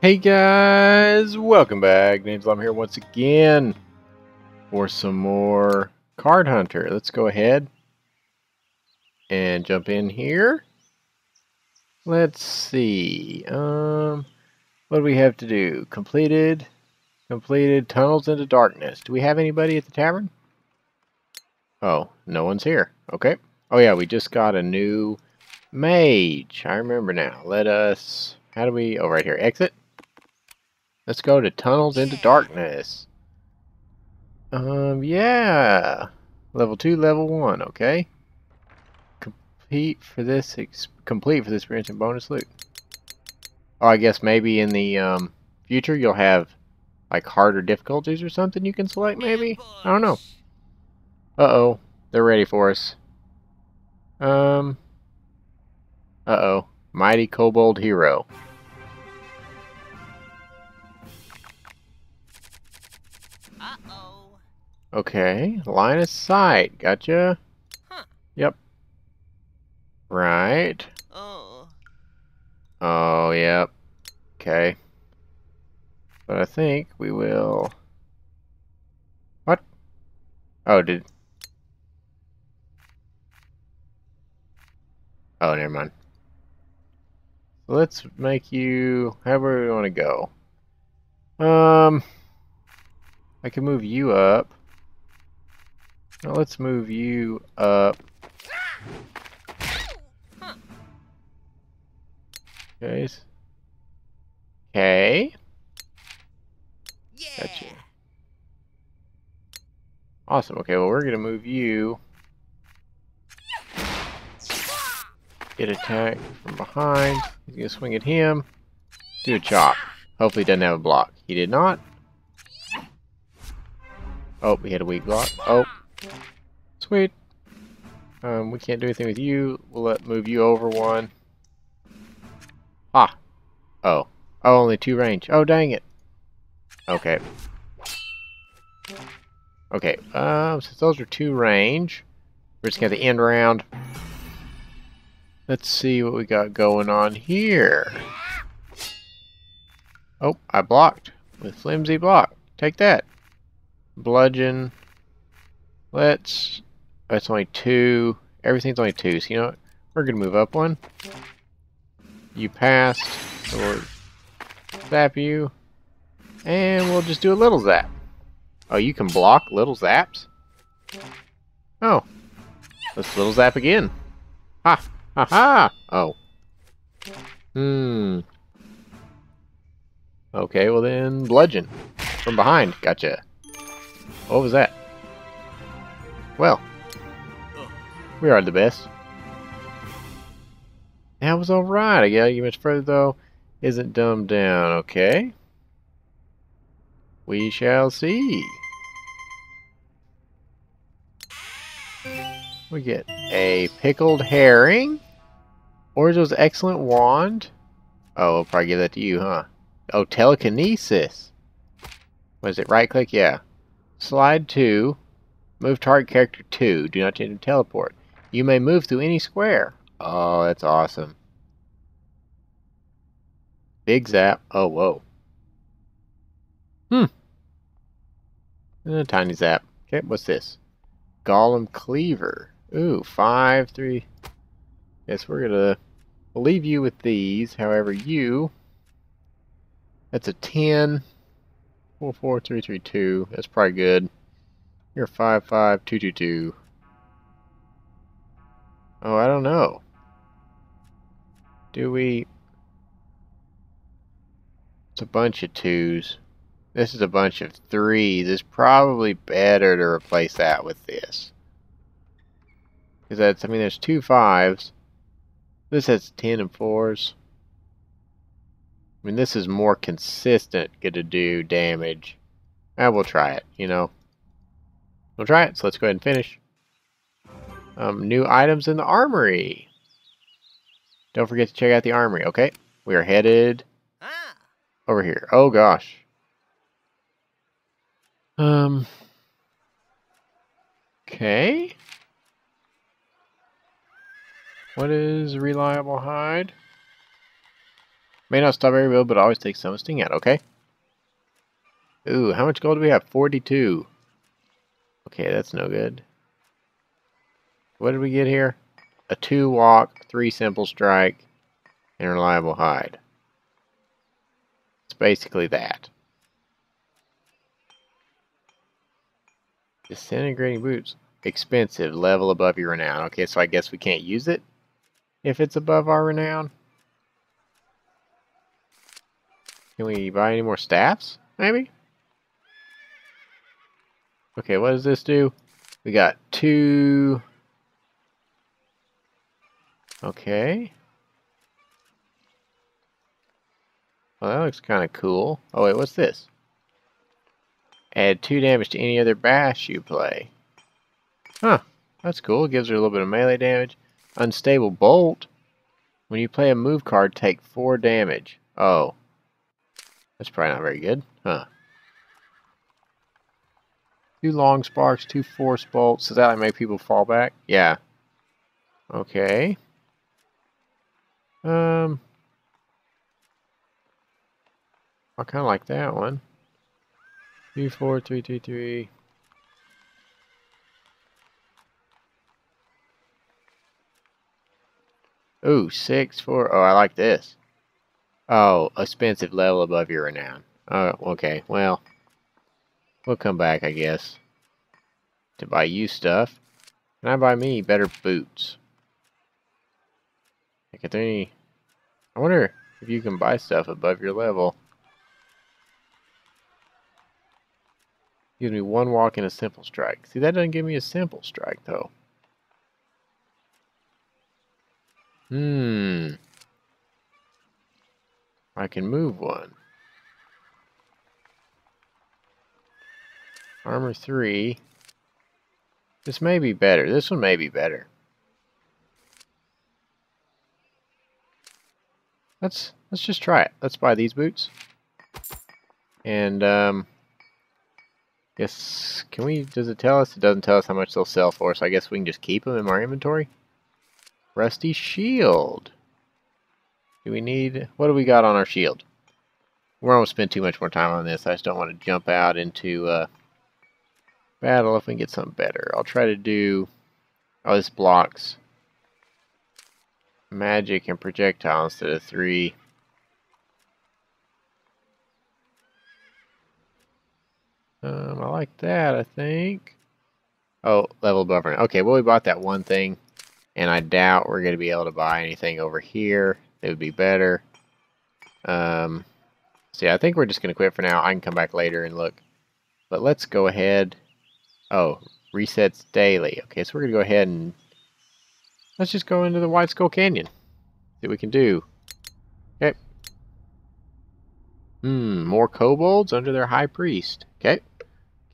Hey guys, welcome back. NinjaLlama here once again for some more Card Hunter. Let's go ahead and jump in here. Let's see. What do we have to do? Completed Tunnels into Darkness. Do we have anybody at the tavern? Oh, no one's here. Okay. Oh yeah, we just got a new mage. I remember now. Let us... How do we... Oh, right here. Exit. Let's go to Tunnels into Darkness. Yeah. Level 2, level 1, okay. Complete for this experience and bonus loot. Oh, I guess maybe in the future you'll have like harder difficulties or something you can select maybe? I don't know. Uh-oh. They're ready for us. Uh-oh. Mighty Kobold Hero. Okay, line of sight, gotcha. Huh. Yep. Right. Oh. Oh, yep. Okay. But I think we will... What? Oh, did... Oh, never mind. Let's make you... However we want to go. I can move you up. Now let's move you up. Guys. Okay. Yeah. Gotcha. Awesome. Okay, well, we're going to move you. Get attacked from behind. He's going to swing at him. Do a chop. Hopefully he doesn't have a block. He did not. Oh, we had a weak block. Oh. Sweet. We can't do anything with you. We'll move you over one. Ah. Oh. Oh, only 2 range. Oh, dang it. Okay. Okay. Since those are 2 range, we're just going to end round. Let's see what we got going on here. Oh, I blocked with flimsy block. Take that. Bludgeon. Let's... That's only 2. Everything's only 2. So you know what? We're going to move up 1. You passed. So we'll zap you. And we'll just do a little zap. Oh, you can block little zaps? Oh. Let's little zap again. Ha! Ha ha! Oh. Hmm. Okay, well then, bludgeon. From behind. Gotcha. What was that? Well, we are the best. That was alright. I gotta get much further though. Isn't dumbed down, okay? We shall see. We get a pickled herring. Orzo's excellent wand. Oh, we'll probably give that to you, huh? Oh, telekinesis. What is it? Right click? Yeah. Slide 2. Move target character 2. Do not change to teleport. You may move through any square. Oh, that's awesome. Big zap. Oh, whoa. Hmm. And a tiny zap. Okay, what's this? Golem Cleaver. Ooh, 5, 3. Yes, we're going to leave you with these. However, you... That's a 10. 4, 4, 3, 3, 2. That's probably good. You're 5, 5, 2, 2, 2. Oh, I don't know. Do we... It's a bunch of 2s. This is a bunch of 3s. It's probably better to replace that with this. Because that's... I mean, there's 2 5s. This has 10 and 4s. I mean, this is more consistent to do damage. I will try it, you know. We'll try it, so let's go ahead and finish. New items in the armory. Don't forget to check out the armory, okay? We are headed over here. Oh, gosh. Okay. What is reliable hide? May not stop every build, but always take some sting out, okay? Ooh, how much gold do we have? 42. Okay, that's no good. What did we get here? A 2-walk, 3 simple strike, and reliable hide. It's basically that. Disintegrating boots. Expensive, level above your renown. Okay, so I guess we can't use it if it's above our renown. Can we buy any more staffs? Maybe? Okay, what does this do? We got 2... Okay. Well, that looks kind of cool. Oh, wait, what's this? Add 2 damage to any other bash you play. Huh, that's cool. It gives her a little bit of melee damage. Unstable bolt. When you play a move card, take 4 damage. Oh. That's probably not very good. Huh. 2 long sparks, 2 force bolts. Does that like make people fall back? Yeah. Okay. I kind of like that one. 2, 4, 3, 2, 3. Ooh, 6, 4. Oh, I like this. Oh, expensive level above your renown. Oh, okay. Well, we'll come back, I guess, to buy you stuff. Can I buy me better boots? Like, are there any... I wonder if you can buy stuff above your level. Gives me 1 walk and a simple strike. See, that doesn't give me a simple strike, though. Hmm. I can move 1. Armor 3. This may be better. This one may be better. Let's just try it. Let's buy these boots. And, yes, can we, does it tell us? It doesn't tell us how much they'll sell for, so I guess we can just keep them in our inventory. Rusty shield. Do we need, what do we got on our shield? We're not going to spend too much more time on this. I just don't want to jump out into battle if we can get something better. I'll try to do, oh, this blocks magic and projectile instead of 3. I like that, I think. Oh, level buffer. Okay, well, we bought that one thing, and I doubt we're going to be able to buy anything over here. It would be better. So yeah, I think we're just going to quit for now. I can come back later and look. But let's go ahead. Oh, resets daily. Okay, so we're going to go ahead and let's just go into the White Skull Canyon. See what we can do. Okay. Hmm, more kobolds under their high priest. Okay.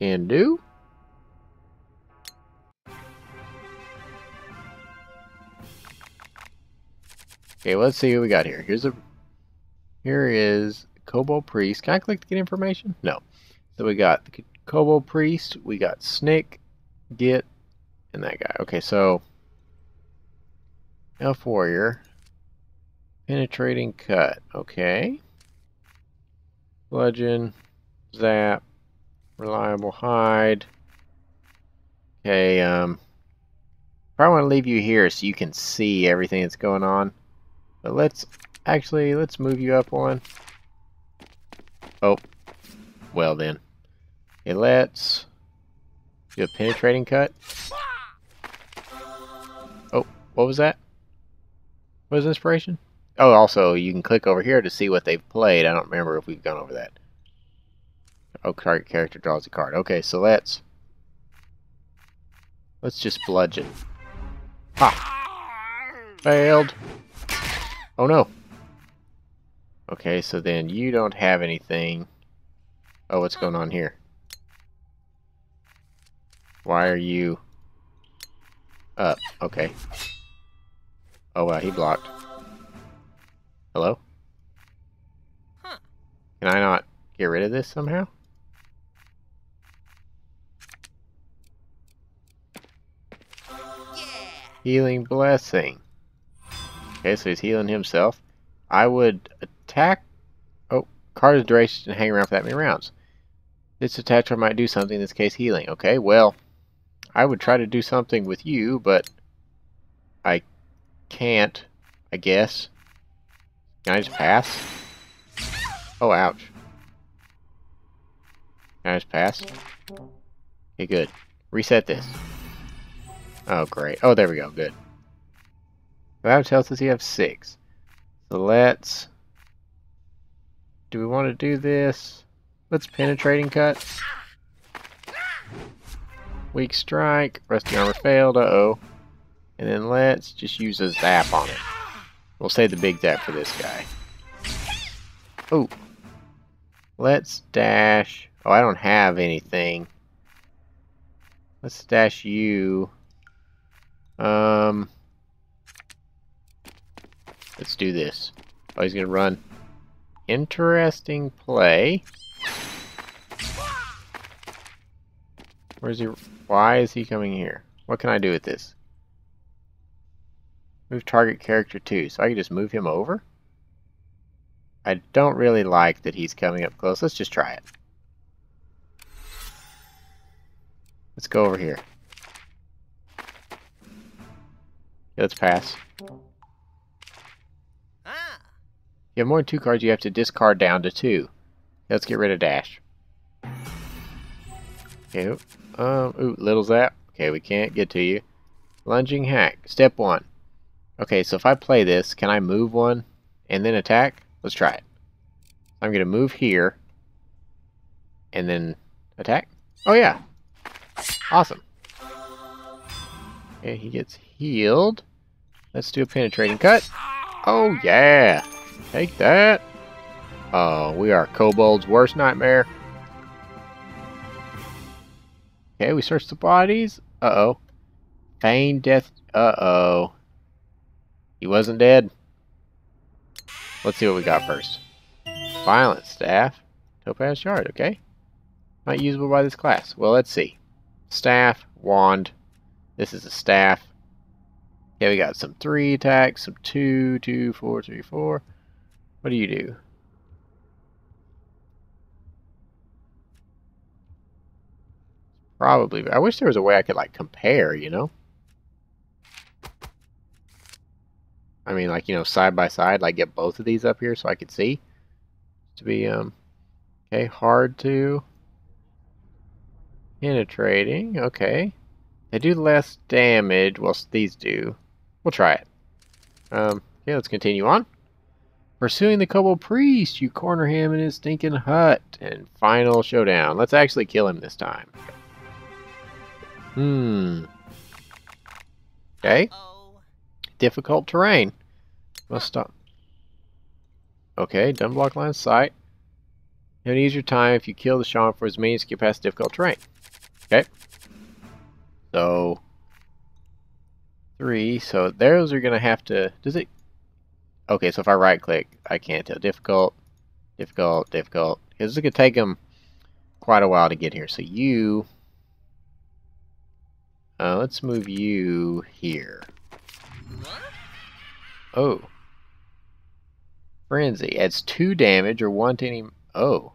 Can do. Okay, let's see what we got here. Here is Kobold Priest. Can I click to get information? No. So we got the Kobold Priest, we got Snick, Git, and that guy. Okay, so Elf Warrior. Penetrating cut. Okay. Bludgeon, zap, reliable hide. Okay, probably want to leave you here so you can see everything that's going on. But let's move you up one. Oh, well then. Okay, let's do a penetrating cut. Oh, what was that? What was inspiration? Oh, also, you can click over here to see what they've played. I don't remember if we've gone over that. Oh, target character draws a card. Okay, so let's just bludgeon. Ha! Failed! Oh no. Okay, so then you don't have anything. Oh, what's going on here? Why are you up? Okay. Oh wow, he blocked. Hello? Huh. Can I not get rid of this somehow? Yeah. Healing blessing. Okay, so he's healing himself. I would attack. Oh, card is duration and hang around for that many rounds. This attacker might do something, in this case healing. Okay, well, I would try to do something with you, but I can't, I guess. Can I just pass? Oh, ouch. Can I just pass? Okay, good. Reset this. Oh, great. Oh, there we go. Good. So how much health does he have? 6. So let's... Do we want to do this? Let's penetrating cut. Weak strike. Rusty armor failed. Uh-oh. And then let's just use a zap on it. We'll save the big zap for this guy. Oh. Let's dash... Oh, I don't have anything. Let's dash you. Let's do this. Oh, he's gonna run. Interesting play. Where's he? Why is he coming here? What can I do with this? Move target character 2. So I can just move him over? I don't really like that he's coming up close. Let's just try it. Let's go over here. Yeah, let's pass. You have more than 2 cards, you have to discard down to 2. Let's get rid of dash. Okay, ooh, little zap. Okay, we can't get to you. Lunging hack, step 1. Okay, so if I play this, can I move one and then attack? Let's try it. I'm going to move here and then attack. Oh, yeah. Awesome. Okay, he gets healed. Let's do a penetrating cut. Oh, yeah. Take that. Oh, we are Kobold's worst nightmare. Okay, we search the bodies. Uh-oh. Feigned death. Uh-oh. He wasn't dead. Let's see what we got first. Violent staff. Topaz shard, okay. Not usable by this class. Well, let's see. Staff, wand. This is a staff. Okay, we got some 3 attacks, some 2, 2, 4, 3, 4. What do you do? Probably. I wish there was a way I could, like, compare, you know? I mean, like, you know, side by side, like, get both of these up here so I could see. To be, okay, hard to. Penetrating, okay. They do less damage. Well, these do. We'll try it. Okay, let's continue on. Pursuing the Kobold Priest, you corner him in his stinking hut. And final showdown. Let's actually kill him this time. Okay. Difficult terrain. Must stop. Okay, done block line of sight. You have an easier time if you kill the shaman for his minions to get past difficult terrain. Okay. So, 3. So those are going to have to... Does it... Okay, so if I right-click, I can't tell. Difficult, difficult, difficult. Because it could take them quite a while to get here. So you... let's move you here. Oh. Frenzy. Adds 2 damage or 1 to any... Oh.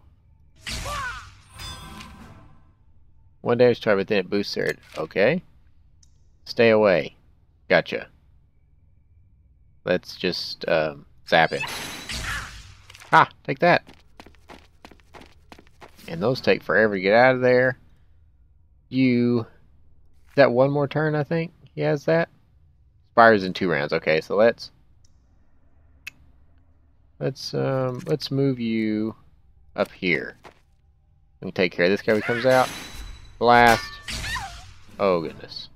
1 damage target, but then it boosts it. Okay. Stay away. Gotcha. Let's just zap it. Ah, take that. And those take forever to get out of there. You... Is that one more turn, I think? He has that? Expires in 2 rounds. Okay, so let's... Let's move you up here. Let me take care of this guy when he comes out. Blast. Oh, goodness.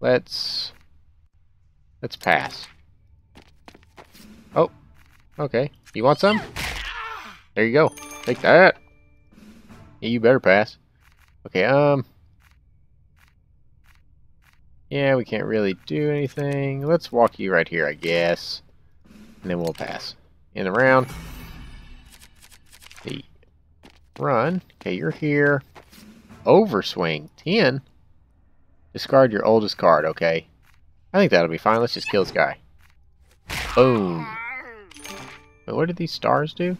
Let's pass. Oh, okay. You want some? There you go. Take that. Yeah, you better pass. Okay, yeah, we can't really do anything. Let's walk you right here, I guess. And then we'll pass. In the round. The run. Okay, you're here. Overswing. 10. Discard your oldest card, okay. I think that'll be fine. Let's just kill this guy. Boom. But what did these stars do?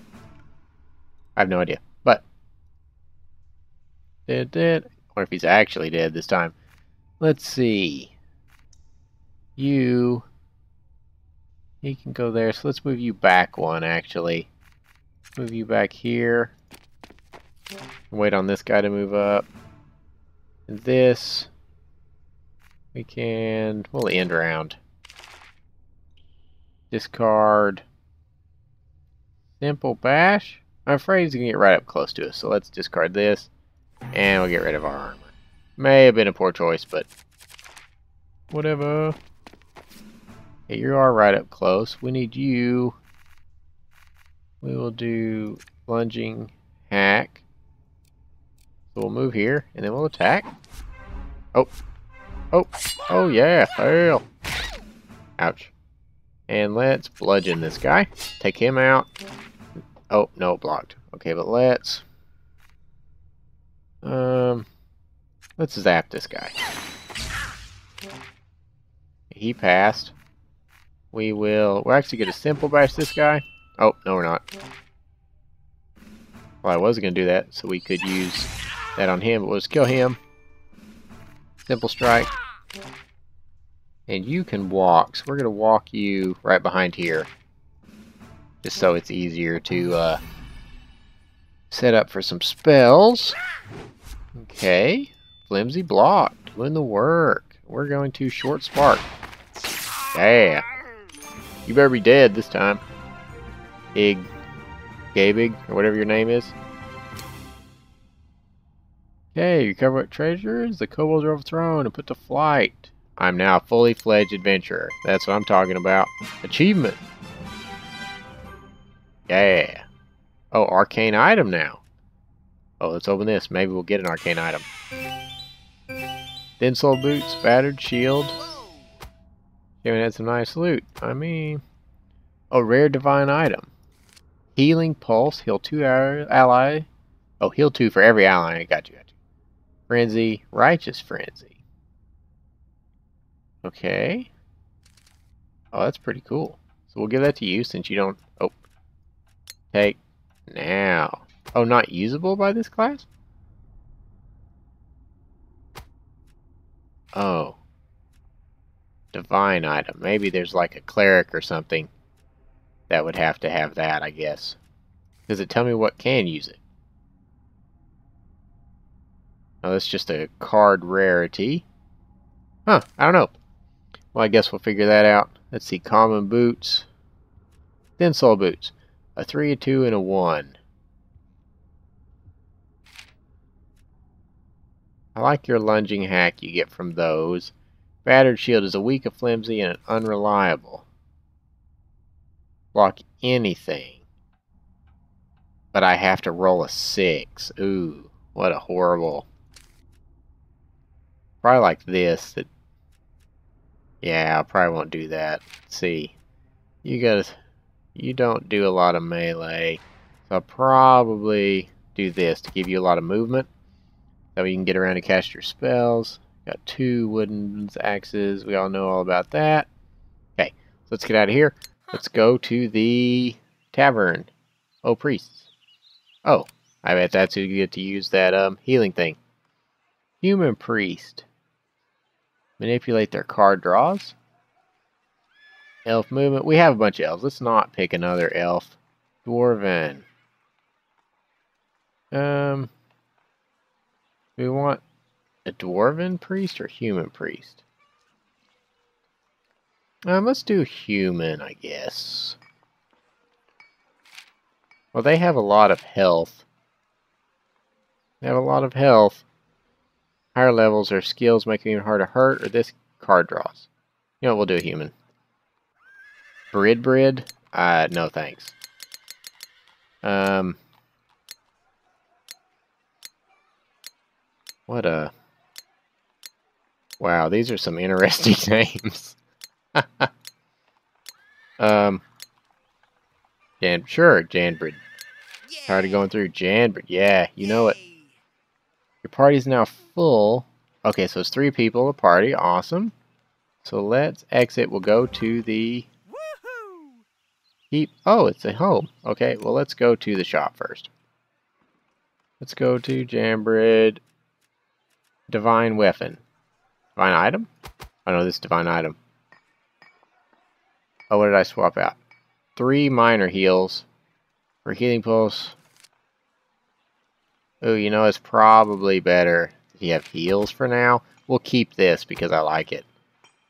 I have no idea. But did or if he's actually dead this time. Let's see. You. He can go there. So let's move you back one, actually. Move you back here. Wait on this guy to move up. And this. We can. We'll end round. Discard. Simple bash. I'm afraid he's going to get right up close to us. So let's discard this. And we'll get rid of our armor. May have been a poor choice, but whatever. Hey, you are right up close. We need you. We will do lunging hack. So we'll move here, and then we'll attack. Oh. Oh. Oh, yeah. Hell. Ouch. And let's bludgeon this guy. Take him out. Oh, no, blocked. Okay, but let's... let's zap this guy. He passed. We will... we're actually going to simple bash this guy. Oh, no we're not. Well, I was going to do that, so we could use that on him, but we'll just kill him. Simple strike. And you can walk, so we're going to walk you right behind here. Just so it's easier to set up for some spells. Okay. Flimsy blocked. Doing the work. We're going to short spark. Yeah. You better be dead this time. Ig. Gabig, or whatever your name is. Okay, you recover what treasures? The kobolds are overthrown and put to flight. I'm now a fully fledged adventurer. That's what I'm talking about. Achievement. Yeah. Oh, arcane item now. Oh, let's open this. Maybe we'll get an arcane item. Thin sole boots, battered shield. Kevin had some nice loot. I mean, a rare divine item. Healing pulse, heal 2 hour ally. Oh, heal 2 for every ally. I got you. Frenzy, righteous frenzy. Okay. Oh, that's pretty cool. So we'll give that to you since you don't. Oh, take now. Oh, not usable by this class? Oh. Divine item. Maybe there's like a cleric or something that would have to have that, I guess. Does it tell me what can use it? Oh, that's just a card rarity. Huh, I don't know. Well, I guess we'll figure that out. Let's see. Common boots. Thin sole boots. A 3, a 2, and a 1. I like your lunging hack you get from those. Battered shield is a weak, a flimsy, and an unreliable. Block anything. But I have to roll a 6. Ooh, what a horrible. Probably like this. That. Yeah, I probably won't do that. Let's see. You gotta. You don't do a lot of melee. So I'll probably do this to give you a lot of movement. That way you can get around to cast your spells. Got 2 wooden axes. We all know all about that. Okay, so let's get out of here. Let's go to the tavern. Oh, priests. Oh, I bet that's who you get to use that healing thing. Human priest. Manipulate their card draws. Elf movement. We have a bunch of elves. Let's not pick another elf. Dwarven. We want a dwarven priest or human priest? Let's do human, I guess. Well, they have a lot of health. They have a lot of health. Higher levels or skills make it even harder to hurt, or this card draws. You know what, we'll do a human. Brid? No thanks. What a... wow, these are some interesting names. Janbrid. Tired of going through Janbrid. Yeah, you know it. Your party's now full. Okay, so it's 3 people a party. Awesome. So let's exit. We'll go to the Keep. Oh, it's a home. Okay, well, let's go to the shop first. Let's go to Jambred. Divine weapon. Divine item? Oh, no, this is divine item. Oh, what did I swap out? 3 minor heals for healing pulse. Oh, you know, it's probably better if you have heals for now. We'll keep this because I like it.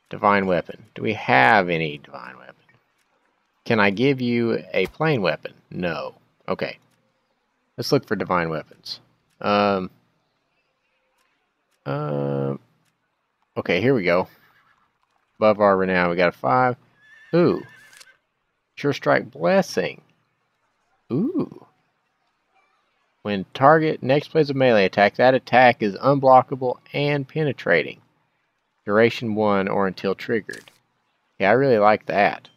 Divine weapon. Do we have any divine weapon? Can I give you a plain weapon? No. Okay. Let's look for divine weapons. Okay, here we go. Above our renown, we got a 5. Ooh. Sure strike blessing. Ooh. When target next plays a melee attack, that attack is unblockable and penetrating. Duration 1 or until triggered. Yeah, I really like that.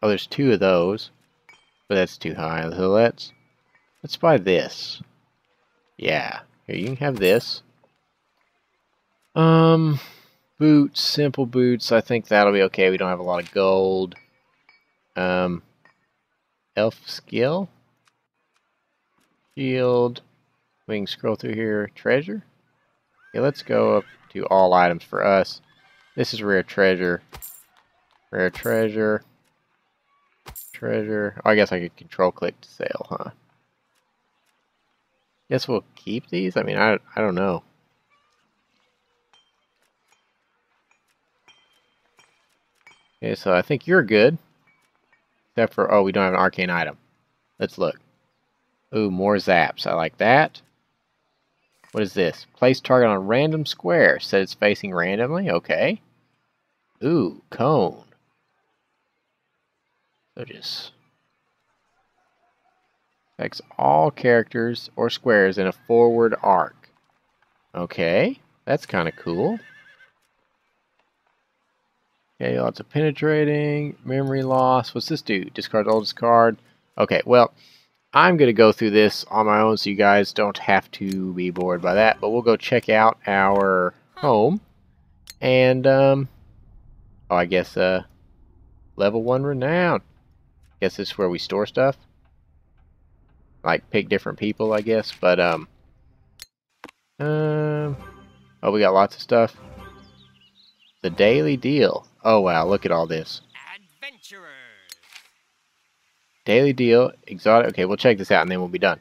Oh, there's 2 of those, but that's too high. So let's buy this. Yeah, here you can have this. Boots, simple boots. I think that'll be okay. We don't have a lot of gold. Elf skill, shield. We can scroll through here. Treasure. Okay, let's go up to all items for us. This is rare treasure. Rare treasure. Treasure. Oh, I guess I could control click to sale, huh? Guess we'll keep these? I mean, I don't know. Okay, so I think you're good. Except for, oh, we don't have an arcane item. Let's look. Ooh, more zaps. I like that. What is this? Place target on a random square. Set it's facing randomly. Okay. Ooh, cone. So just affects all characters or squares in a forward arc. Okay, that's kind of cool. Okay, lots of penetrating, memory loss. What's this do? Discard oldest card. Okay, well, I'm going to go through this on my own so you guys don't have to be bored by that. But we'll go check out our home. And, oh, I guess, level 1 renown. Guess this is where we store stuff. Like, pick different people, I guess. But, oh, we got lots of stuff. The daily deal. Oh, wow, look at all this. Adventurers. Daily deal. Exotic. Okay, we'll check this out, and then we'll be done.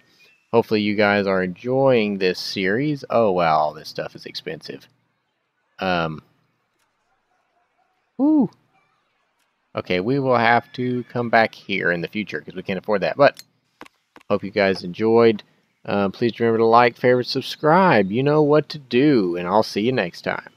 Hopefully you guys are enjoying this series. Oh, wow, all this stuff is expensive. Woo. Okay, we will have to come back here in the future because we can't afford that. But hope you guys enjoyed. Please remember to like, favorite, subscribe. You know what to do, and I'll see you next time.